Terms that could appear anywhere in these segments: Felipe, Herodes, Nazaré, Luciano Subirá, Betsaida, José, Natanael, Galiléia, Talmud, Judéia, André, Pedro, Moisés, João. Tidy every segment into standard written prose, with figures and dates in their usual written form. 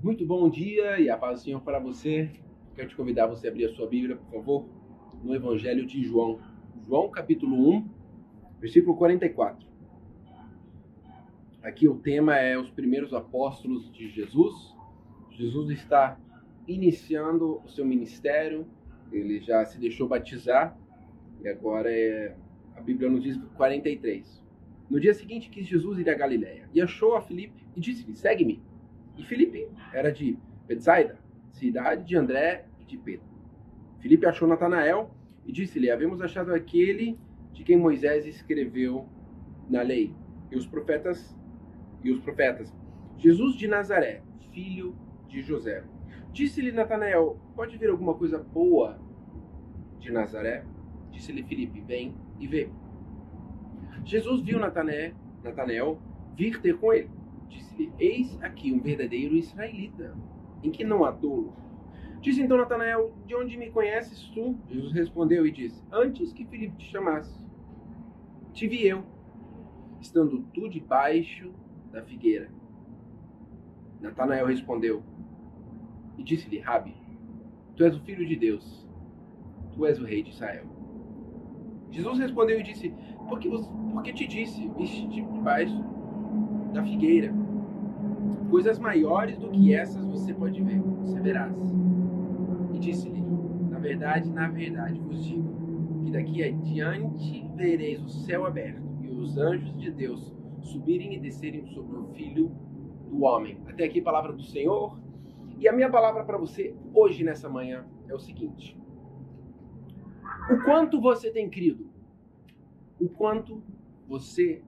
Muito bom dia e a paz do Senhor para você. Quero te convidar você a abrir a sua Bíblia, por favor, no Evangelho de João. João capítulo 1, versículo 44. Aqui o tema é os primeiros apóstolos de Jesus. Jesus está iniciando o seu ministério, ele já se deixou batizar e agora a Bíblia nos diz 43. No dia seguinte quis Jesus ir à Galiléia e achou a Felipe e disse-lhe: segue-me. E Felipe era de Betsaida, cidade de André e de Pedro. Felipe achou Natanael e disse-lhe: havemos achado aquele de quem Moisés escreveu na lei e os profetas, Jesus de Nazaré, filho de José. Disse-lhe Natanael: pode vir alguma coisa boa de Nazaré? Disse-lhe Felipe: vem e vê. Jesus viu Natanael vir ter com ele. Disse-lhe: eis aqui um verdadeiro israelita, em que não há dolo. Disse então Natanael: de onde me conheces tu? Jesus respondeu e disse: antes que Filipe te chamasse, te vi eu, estando tu debaixo da figueira. Natanael respondeu e disse-lhe: Rabi, tu és o Filho de Deus, tu és o Rei de Israel. Jesus respondeu e disse: Porque te disse, viste-te debaixo da figueira, coisas maiores do que essas você pode ver, você verás. E disse-lhe: na verdade vos digo, que daqui adiante vereis o céu aberto e os anjos de Deus subirem e descerem sobre o Filho do Homem. Até aqui a palavra do Senhor. E a minha palavra para você hoje, nessa manhã, é o seguinte: o quanto você tem crido? O quanto você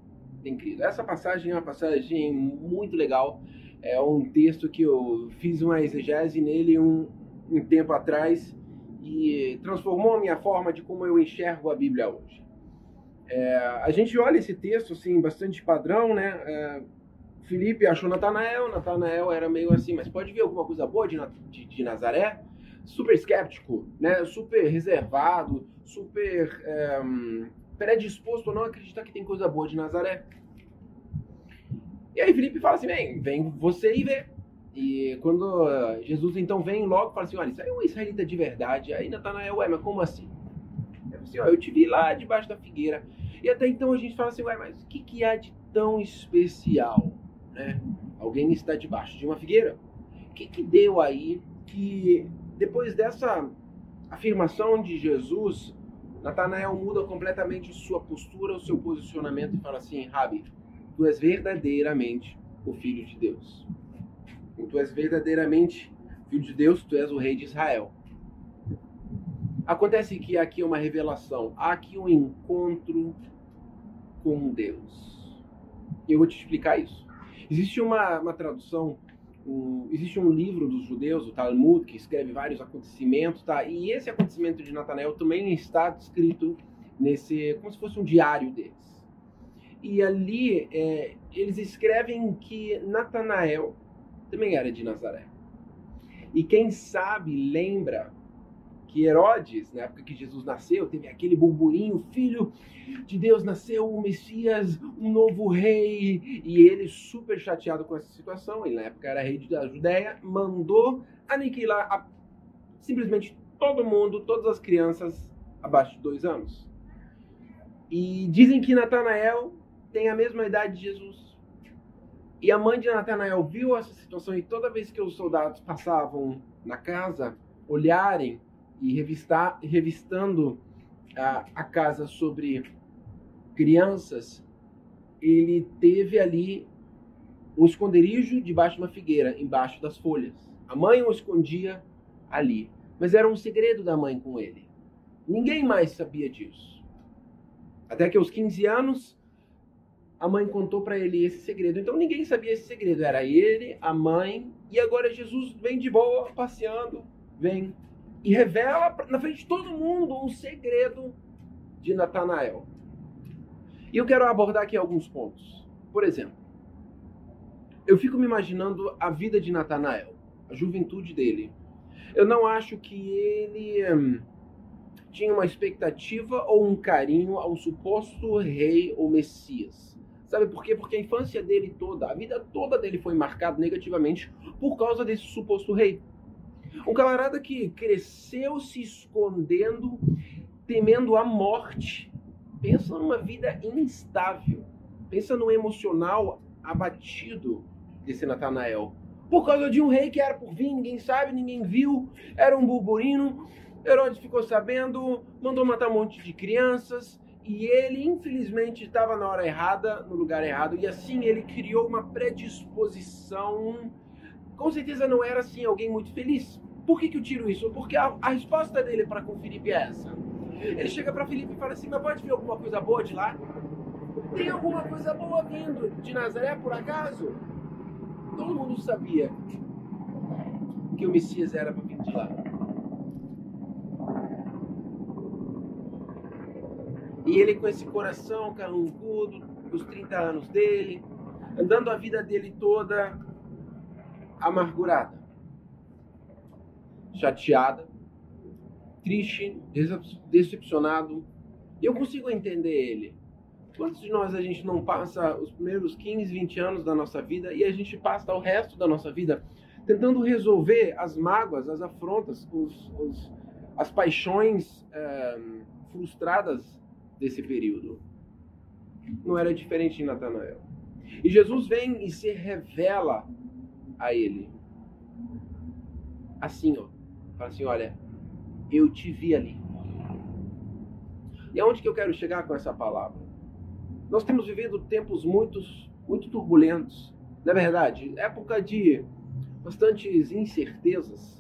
tem crido? Essa passagem é uma passagem muito legal, é um texto que eu fiz uma exegese nele um tempo atrás e transformou a minha forma de como eu enxergo a Bíblia hoje. A gente olha esse texto assim, bastante padrão, né? Felipe achou Natanael era meio assim, mas pode ver alguma coisa boa de Nazaré? Super escéptico, né? Super reservado, super predisposto a não acreditar que tem coisa boa de Nazaré. E aí Felipe fala assim: vem você e vê. E quando Jesus então vem logo, fala assim: olha, isso aí é um israelita de verdade. Aí Natanael: ué, mas como assim? Assim, ó, eu te vi lá debaixo da figueira. E até então a gente fala assim: ué, mas o que há de tão especial, né? Alguém está debaixo de uma figueira. O que deu aí que depois dessa afirmação de Jesus, Natanael muda completamente sua postura, o seu posicionamento e fala assim: Rabi, tu és verdadeiramente o Filho de Deus. Tu és verdadeiramente Filho de Deus, tu és o Rei de Israel. Acontece que aqui é uma revelação, há aqui um encontro com Deus. Eu vou te explicar isso. Existe uma tradução, existe um livro dos judeus, o Talmud, que escreve vários acontecimentos, tá? E esse acontecimento de Natanael também está descrito nesse, como se fosse um diário deles. E ali eles escrevem que Natanael também era de Nazaré. E quem sabe lembra que Herodes, na época que Jesus nasceu, teve aquele burburinho: Filho de Deus nasceu, o Messias, um novo rei. E ele, super chateado com essa situação, ele na época era rei da Judéia, mandou aniquilar simplesmente todo mundo, todas as crianças abaixo de 2 anos. E dizem que Natanael tem a mesma idade de Jesus. E a mãe de Natanael viu essa situação, e toda vez que os soldados passavam na casa, olharem e revistando a casa sobre crianças, ele teve ali um esconderijo debaixo de uma figueira, embaixo das folhas. A mãe o escondia ali, mas era um segredo da mãe com ele. Ninguém mais sabia disso. Até que aos 15 anos, a mãe contou para ele esse segredo. Então ninguém sabia esse segredo, era ele, a mãe, e agora Jesus vem de boa, passeando, vem e revela na frente de todo mundo um segredo de Natanael. E eu quero abordar aqui alguns pontos. Por exemplo, eu fico me imaginando a vida de Natanael, a juventude dele. Eu não acho que ele tinha uma expectativa ou um carinho ao suposto rei ou Messias. Sabe por quê? Porque a infância dele toda, a vida toda dele foi marcada negativamente por causa desse suposto rei. Um camarada que cresceu se escondendo, temendo a morte. Pensa numa vida instável. Pensa no emocional abatido desse Natanael. Por causa de um rei que era por vir, ninguém sabe, ninguém viu, era um burburino. Herodes ficou sabendo, mandou matar um monte de crianças. E ele, infelizmente, estava na hora errada, no lugar errado. E assim ele criou uma predisposição. Com certeza não era, assim, alguém muito feliz. Por que que eu tiro isso? Porque a resposta dele para com Felipe é essa. Ele chega para Felipe e fala assim, mas pode vir alguma coisa boa de lá? Tem alguma coisa boa vindo de Nazaré, por acaso? Todo mundo sabia que o Messias era para vir de lá. E ele com esse coração carrancudo, os 30 anos dele, andando a vida dele toda amargurada, chateada, triste, decepcionado. Eu consigo entender ele. Quantos de nós a gente não passa os primeiros 15, 20 anos da nossa vida e a gente passa o resto da nossa vida tentando resolver as mágoas, as afrontas, as paixões frustradas desse período? Não era diferente em Natanael. E Jesus vem e se revela a ele. Assim, ó. Fala assim, olha, eu te vi ali. E aonde que eu quero chegar com essa palavra? Nós temos vivido tempos muito turbulentos. Na verdade, época de bastantes incertezas.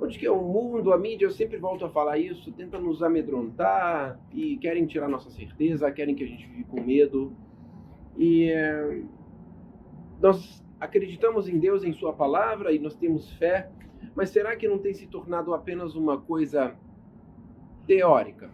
Onde que é o mundo, a mídia, eu sempre volto a falar isso, tenta nos amedrontar e querem tirar nossa certeza, querem que a gente vive com medo. E nós acreditamos em Deus, em sua palavra, e nós temos fé, mas será que não tem se tornado apenas uma coisa teórica?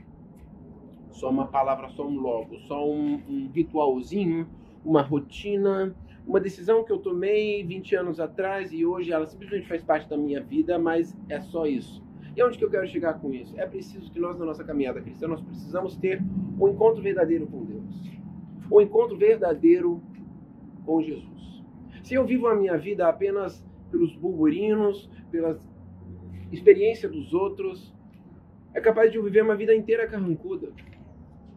Só uma palavra, só um logo, só um ritualzinho, uma rotina, uma decisão que eu tomei 20 anos atrás e hoje ela simplesmente faz parte da minha vida, mas é só isso. E onde que eu quero chegar com isso? É preciso que nós, na nossa caminhada cristã, nós precisamos ter um encontro verdadeiro com Deus. Um encontro verdadeiro com Jesus. Se eu vivo a minha vida apenas pelos burburinhos, pela experiência dos outros, é capaz de eu viver uma vida inteira carrancuda,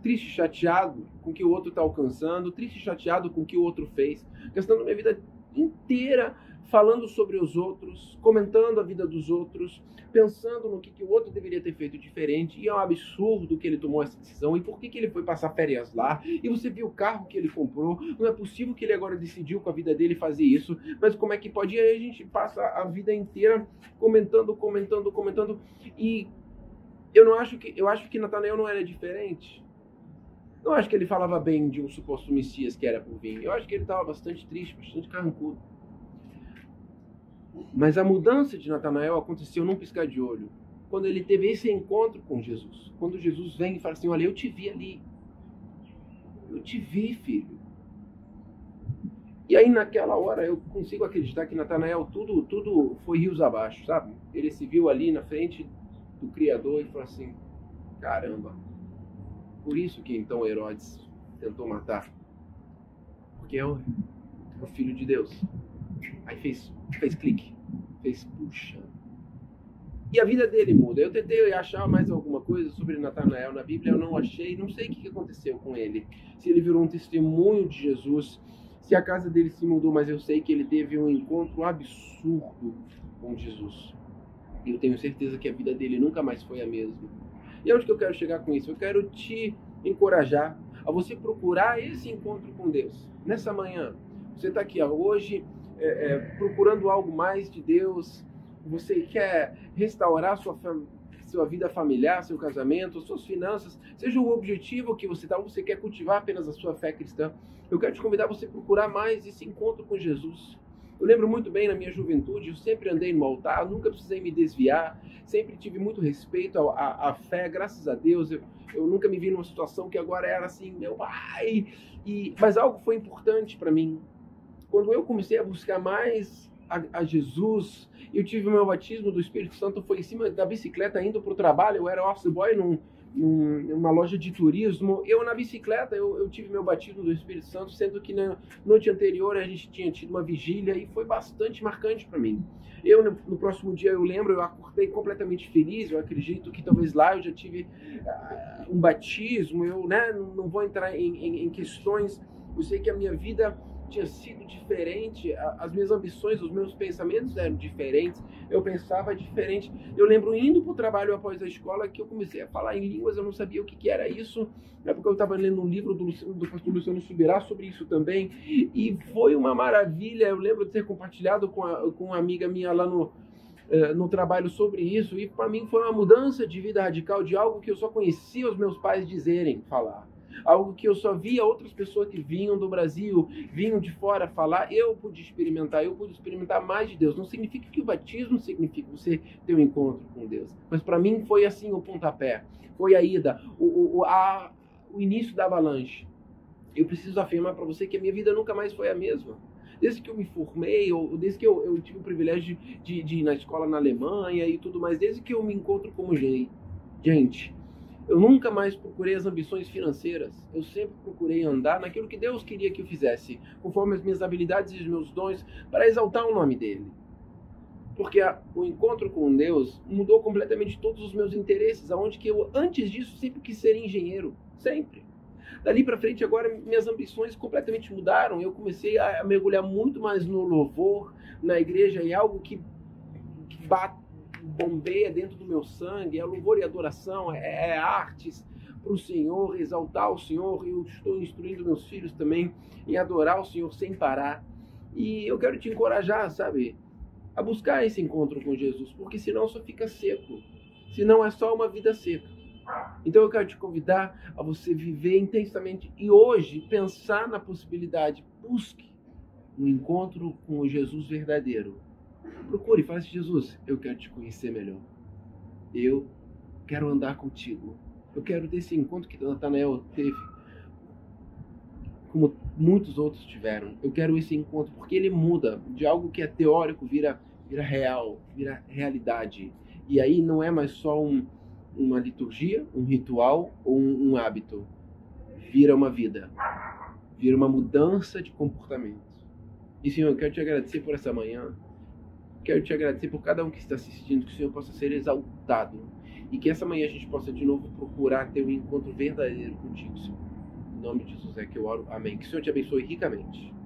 triste, chateado com o que o outro está alcançando, triste, chateado com o que o outro fez, gastando minha vida inteira falando sobre os outros, comentando a vida dos outros, pensando no que o outro deveria ter feito diferente, e é um absurdo que ele tomou essa decisão, e por que que ele foi passar férias lá, e você viu o carro que ele comprou, não é possível que ele agora decidiu com a vida dele fazer isso, mas como é que pode? E aí a gente passa a vida inteira comentando, e eu acho que Natanael não era diferente. Não acho que ele falava bem de um suposto Messias que era por vir, eu acho que ele estava bastante triste, bastante carrancudo. Mas a mudança de Natanael aconteceu num piscar de olho, quando ele teve esse encontro com Jesus. Quando Jesus vem e fala assim, olha, eu te vi ali. Eu te vi, filho. E aí naquela hora eu consigo acreditar que Natanael tudo foi rios abaixo, sabe? Ele se viu ali na frente do Criador e falou assim, caramba, por isso que então Herodes tentou matar. Porque é o filho de Deus. Aí fez clique, fez puxa. E a vida dele muda. Eu tentei achar mais alguma coisa sobre Natanael na Bíblia, eu não achei, não sei o que aconteceu com ele. Se ele virou um testemunho de Jesus, se a casa dele se mudou, mas eu sei que ele teve um encontro absurdo com Jesus. E eu tenho certeza que a vida dele nunca mais foi a mesma. E onde que eu quero chegar com isso? Eu quero te encorajar a você procurar esse encontro com Deus. Nessa manhã, você está aqui hoje... procurando algo mais de Deus, você quer restaurar sua vida familiar, seu casamento, suas finanças, seja o objetivo que você está, você quer cultivar apenas a sua fé cristã, eu quero te convidar a você procurar mais esse encontro com Jesus. Eu lembro muito bem na minha juventude, eu sempre andei no altar, nunca precisei me desviar, sempre tive muito respeito à fé, graças a Deus, eu nunca me vi numa situação que agora era assim, meu ai, mas algo foi importante para mim. Quando eu comecei a buscar mais a Jesus, eu tive o meu batismo do Espírito Santo, foi em cima da bicicleta, indo para o trabalho, eu era office boy num uma loja de turismo. Eu, na bicicleta, eu tive meu batismo do Espírito Santo, sendo que na noite anterior a gente tinha tido uma vigília e foi bastante marcante para mim. Eu, no próximo dia, eu lembro, eu acordei completamente feliz. Eu acredito que talvez lá eu já tive um batismo. Eu não vou entrar em questões. Eu sei que a minha vida tinha sido diferente, as minhas ambições, os meus pensamentos eram diferentes, eu pensava diferente. Eu lembro indo para o trabalho após a escola que eu comecei a falar em línguas, eu não sabia o que era isso, é porque eu estava lendo um livro do pastor Luciano Subirá sobre isso também, e foi uma maravilha. Eu lembro de ter compartilhado com uma amiga minha lá no trabalho sobre isso, e para mim foi uma mudança de vida radical, de algo que eu só conhecia os meus pais dizerem, falar. Algo que eu só via outras pessoas que vinham do Brasil, vinham de fora falar. Eu pude experimentar mais de Deus. Não significa que o batismo significa você ter um encontro com Deus. Mas para mim foi assim o pontapé, foi a ida, o início da avalanche. Eu preciso afirmar para você que a minha vida nunca mais foi a mesma. Desde que eu me formei, ou desde que eu tive o privilégio de ir na escola na Alemanha e tudo mais, desde que eu me encontro como gente, eu nunca mais procurei as ambições financeiras. Eu sempre procurei andar naquilo que Deus queria que eu fizesse, conforme as minhas habilidades e os meus dons, para exaltar o nome dele. Porque o encontro com Deus mudou completamente todos os meus interesses, aonde que eu, antes disso, sempre quis ser engenheiro. Sempre. Dali para frente, agora, minhas ambições completamente mudaram. Eu comecei a mergulhar muito mais no louvor, na igreja, e algo que bombeia dentro do meu sangue, é louvor e adoração, é artes para o Senhor, exaltar o Senhor. Eu estou instruindo meus filhos também em adorar o Senhor sem parar. E eu quero te encorajar, sabe, a buscar esse encontro com Jesus, porque senão só fica seco, senão é só uma vida seca. Então eu quero te convidar a você viver intensamente e hoje pensar na possibilidade, busque um encontro com o Jesus verdadeiro. Procure, faça Jesus, eu quero te conhecer melhor. Eu quero andar contigo. Eu quero desse encontro que Natanael teve, como muitos outros tiveram. Eu quero esse encontro, porque ele muda de algo que é teórico, vira real, vira realidade. E aí não é mais só uma liturgia, um ritual ou um hábito. Vira uma vida. Vira uma mudança de comportamento. E Senhor, eu quero te agradecer por essa manhã. Quero te agradecer por cada um que está assistindo, que o Senhor possa ser exaltado. E que essa manhã a gente possa de novo procurar ter um encontro verdadeiro contigo, Senhor. Em nome de Jesus é que eu oro. Amém. Que o Senhor te abençoe ricamente.